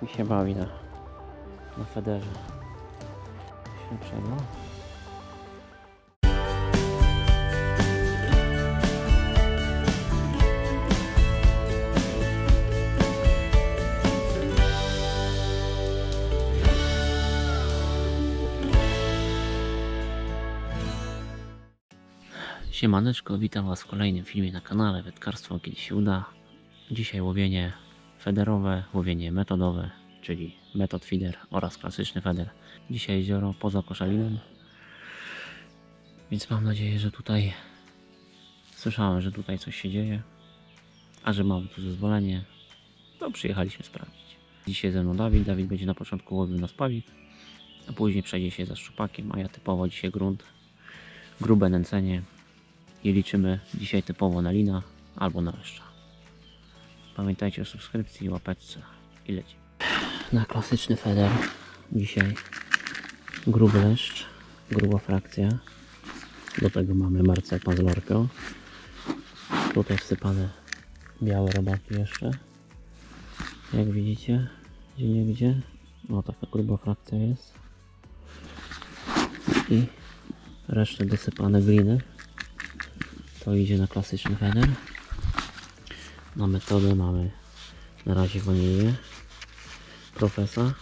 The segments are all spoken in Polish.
Tak mi się bawi na federze. To się przejmę. Siemaneczko, witam Was w kolejnym filmie na kanale Wędkarstwo Kiedy się uda. Dzisiaj łowienie federowe, łowienie metodowe, czyli metod feeder oraz klasyczny feder. Dzisiaj jezioro poza Koszalinem, więc mam nadzieję, że tutaj słyszałem, że tutaj coś się dzieje, a że mam tu zezwolenie, to przyjechaliśmy sprawdzić. Dzisiaj ze mną Dawid będzie na początku łowił na spawik, a później przejdzie się za szczupakiem, a ja typowo dzisiaj grunt, grube nęcenie. I liczymy dzisiaj typowo na lina albo na leszcza. Pamiętajcie o subskrypcji i łapeczce i lecimy. Na klasyczny feder dzisiaj gruby leszcz, gruba frakcja. Do tego mamy marcepa z lorką. Tutaj wsypane białe robaki jeszcze. Jak widzicie, gdzie nie gdzie. No taka gruba frakcja jest. I resztę dosypane gliny. To idzie na klasyczny feder. Na metodę mamy na razie wanilię, profesa,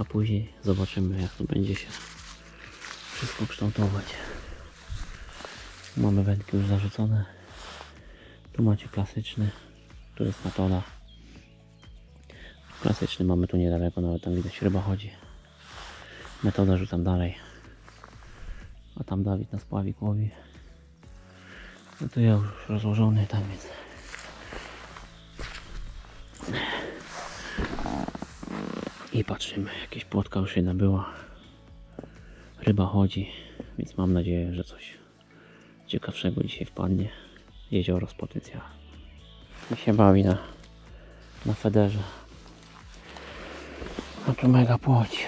a później zobaczymy, jak to będzie się wszystko kształtować. Mamy wędki już zarzucone. Tu macie klasyczny, tu jest metoda. Klasyczny mamy tu niedaleko, nawet tam widać ryba chodzi. Metodę rzucam dalej. A tam Dawid na spławik łowi. No to ja już rozłożony tam jest. I patrzymy, jakieś płotka już się nabyła. Ryba chodzi, więc mam nadzieję, że coś ciekawszego dzisiaj wpadnie. Jezioro z potencjałem. Mi się bawi na federze. A tu mega płoć.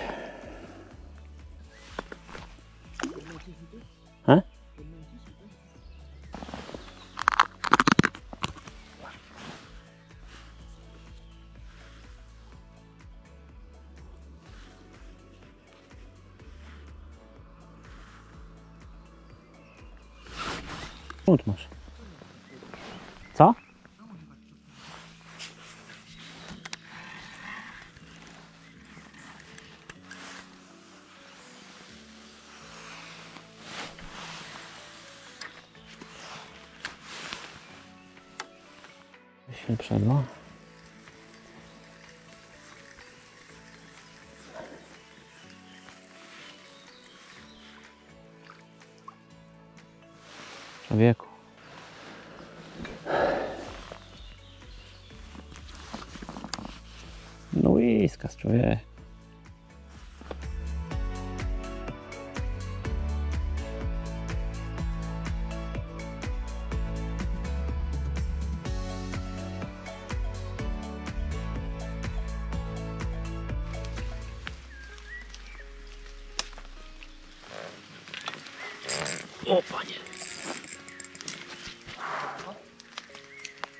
Skąd masz? Co? Się przedło. Człowieku. No łyska z człowieka. O panie.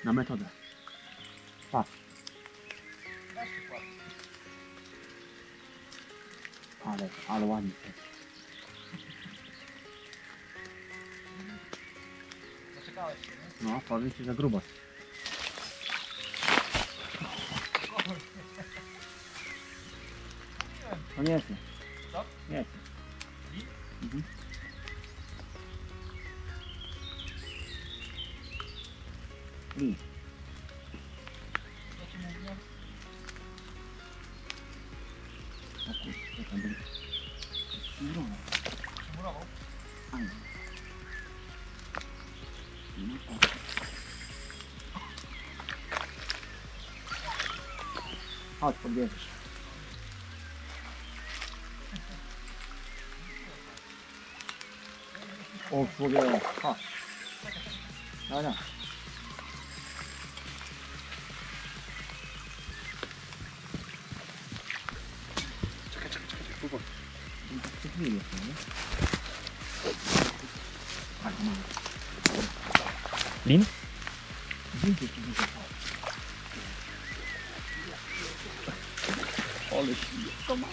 Na metodę. Patrz. Ale ładnie. Zaczekałeś się, nie? No, powiem ci, że grubo. To nie jest. Co? Nie jest. Mhm. Lin. Co ci mówiłem? A kurczę, tam byli. Murował. Murował? Fajnie. Chodź, podbierzesz. O, człowiek, chodź. Dobra. Nie wiem, nie? Lin? Lin? ale to ma.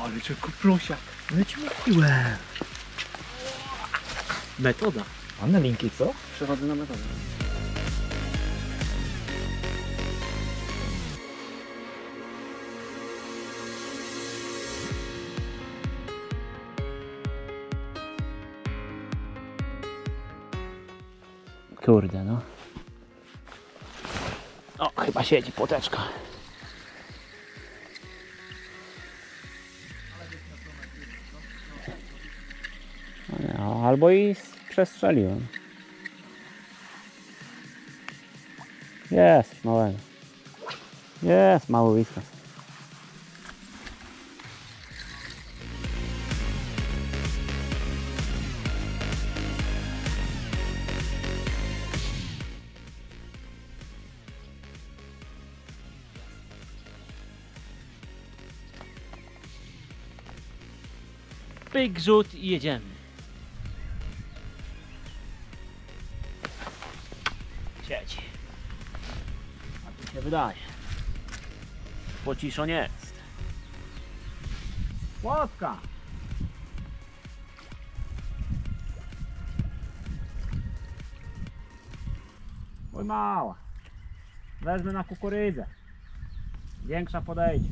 Ale tylko prosiak. No ci mówiłem. Metoda. A na linki co? Przechodzę na metodę. Kurde no. O, chyba siedzi płoteczka. No, albo i przestrzeliłem. Jest małego. Jest mały whiskas. Pyk, rzut i jedziemy. Siedzi. A to się wydaje. Pociszon jest. Płotka. Oj mała. Wezmę na kukurydzę. Większa podejdzie.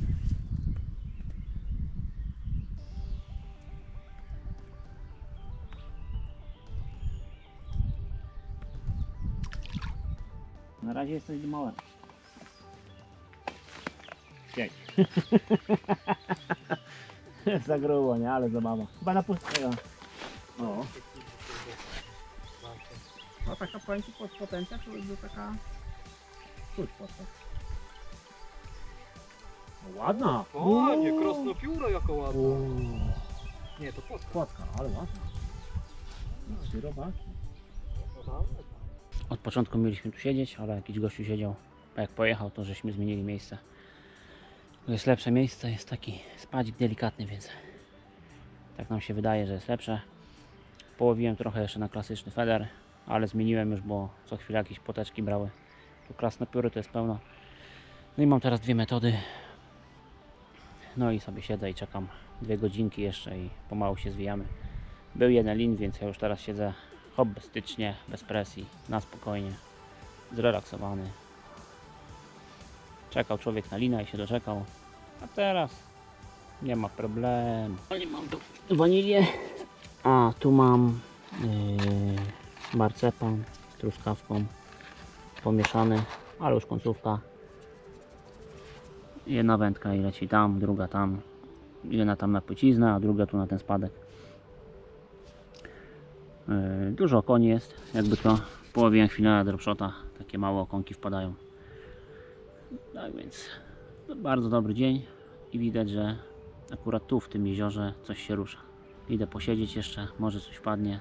Na razie jest coś małe. Siedź. Za grubo, nie? Ale zabawa. Chyba na pustego. O. No taka pojęcie potencja, czy jest to taka... Cóż, no, ładna. Ładnie, krosnopióro jako ładna. Nie, to płotka. Płotka, ale ładna. No, śroba. Od początku mieliśmy tu siedzieć, ale jakiś gościu siedział, a jak pojechał, to żeśmy zmienili miejsce. To jest lepsze miejsce, jest taki spadzik delikatny, więc tak nam się wydaje, że jest lepsze. Połowiłem trochę jeszcze na klasyczny feder, ale zmieniłem już, bo co chwilę jakieś poteczki brały. Tu krasnopióry to jest pełno. No i mam teraz dwie metody. No i sobie siedzę i czekam 2 godzinki jeszcze i pomału się zwijamy. Był jeden lin, więc ja już teraz siedzę hobbystycznie, bez presji, na spokojnie, zrelaksowany. Czekał człowiek na linę i się doczekał, a teraz nie ma problemu. Nie mam tu wanilię, a tu mam marcepan z truskawką pomieszany, ale już końcówka. Jedna wędka i leci tam, druga tam, jedna tam na płyciznę, a druga tu na ten spadek. Dużo okoni jest, jakby to połowiłem chwilę na dropshota, takie małe okonki wpadają. Tak więc bardzo dobry dzień i widać, że akurat tu w tym jeziorze coś się rusza. Idę posiedzieć jeszcze, może coś padnie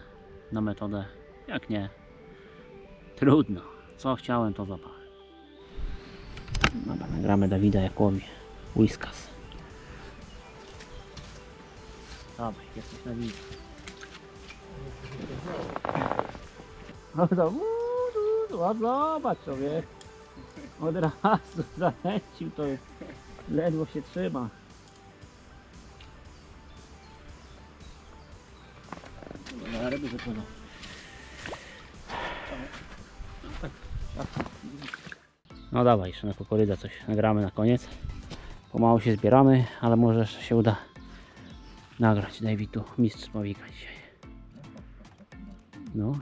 na metodę, jak nie, trudno, co chciałem to złapałem. Dobra, nagramy Dawida jak łowi whiskas. Dobra, jesteś na widzie. No to zobacz człowiek, od razu zalecił, to ledwo się trzyma. Na ryby wypłynął. No dawaj, jeszcze na kukurydę coś nagramy na koniec. Pomału się zbieramy, ale może jeszcze się uda nagrać Davidu, mistrz Mowika dzisiaj. No.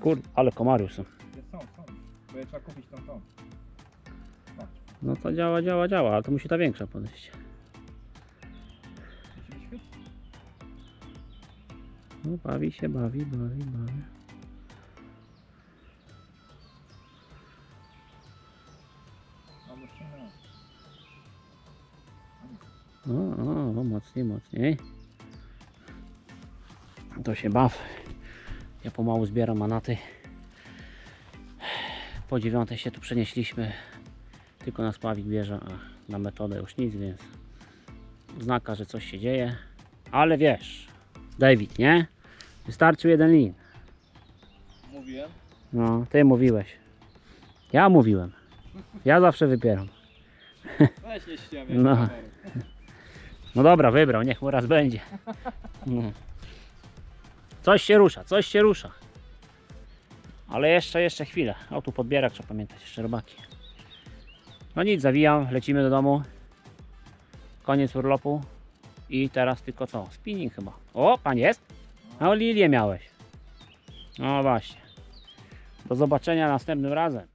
Kurde, ale komary są. Są. Bo je trzeba kupić tą. No to działa, ale to musi ta większa podejść. No bawi się, bawi. O, mocniej. To się baw. Ja pomału zbieram manaty. Po 9 się tu przenieśliśmy. Tylko na spławik bierze, a na metodę już nic, więc znaka, że coś się dzieje. Ale wiesz, David, nie? Wystarczył jeden lin. Mówiłem? No, ty mówiłeś. Ja mówiłem. Ja zawsze wypieram. Weź nie ściemię. No. No dobra, wybrał, niech mu raz będzie. No. Coś się rusza. Ale jeszcze chwilę. O, tu podbierak, trzeba pamiętać, jeszcze robaki. No nic, zawijam, lecimy do domu. Koniec urlopu. I teraz tylko co? Spinning chyba. O, pan jest? No, lilię miałeś. No właśnie. Do zobaczenia następnym razem.